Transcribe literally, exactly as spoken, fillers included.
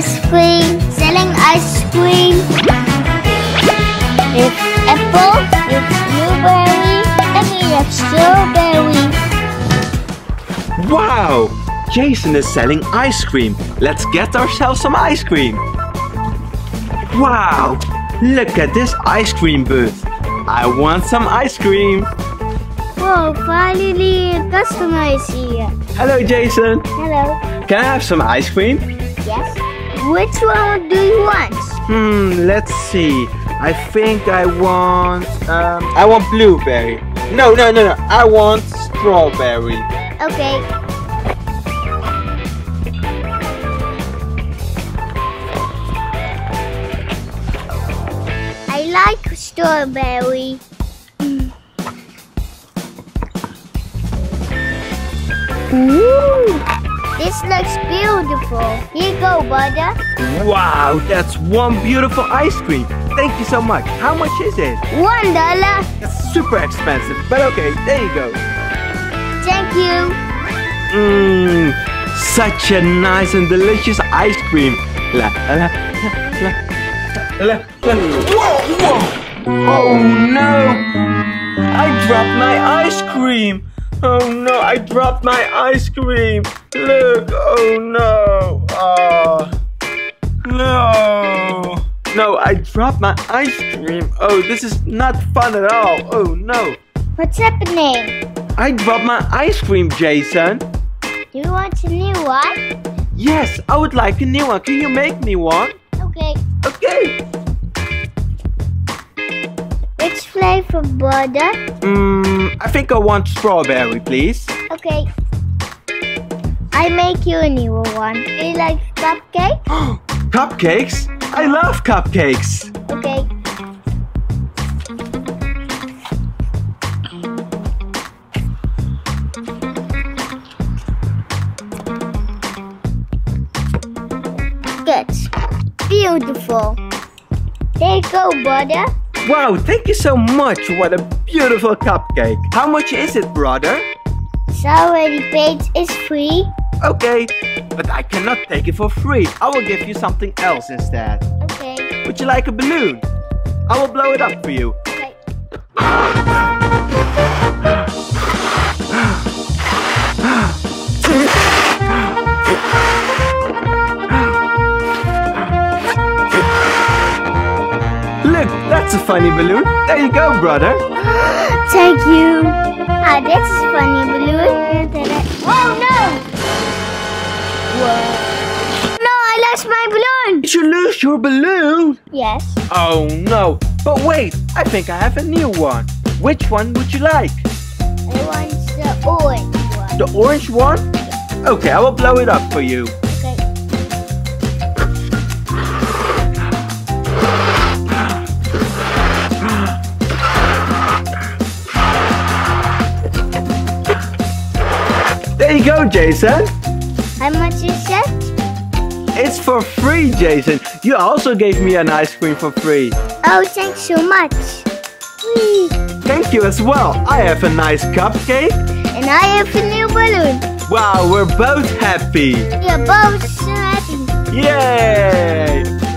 ice cream, selling ice cream with apple, with blueberry, and we have strawberry. Wow! Jason is selling ice cream. Let's get ourselves some ice cream. Wow! Look at this ice cream booth. I want some ice cream. Whoa, finally a customer is here. Hello, Jason. Hello. Can I have some ice cream? Yes. Which one do you want? Hmm, let's see. I think I want... Um, I want blueberry. No, no, no, no. I want strawberry. Okay. I like strawberry. Ooh. This looks beautiful. Here you go, brother. Wow, that's one beautiful ice cream. Thank you so much. How much is it? One dollar. That's super expensive, but okay, there you go. Thank you. Mmm, such a nice and delicious ice cream. La la la la la. Whoa, whoa! Oh no! I dropped my ice cream. Oh no, I dropped my ice cream. Look, oh no. Oh, no. No, I dropped my ice cream. Oh, this is not fun at all. Oh no. What's happening? I dropped my ice cream, Jason. Do you want a new one? Yes, I would like a new one. Can you make me one? Okay. Okay. Which flavor, brother? Mmm, I think I want strawberry, please. Okay. I make you a new one. Do you like cupcakes? Cupcakes? I love cupcakes. Okay. Good. Beautiful. There you go, brother. Wow, thank you so much. What a beautiful cupcake. How much is it, brother? It's already paid. It's free. Okay, but I cannot take it for free. I will give you something else instead. Okay. Would you like a balloon? I will blow it up for you. Okay. Look, that's a funny balloon. There you go, brother. Thank you. Ah, that's a funny balloon. Oh, no! Whoa. No, I lost my balloon! Did you lose your balloon? Yes. Oh no, but wait, I think I have a new one. Which one would you like? I want the orange one. The orange one? Okay, I will blow it up for you. Okay. There you go, Jason. How much is that? It's for free, Jason. You also gave me an ice cream for free. Oh, thanks so much. Whee. Thank you as well. I have a nice cupcake. And I have a new balloon. Wow, we're both happy. We're both so happy. Yay!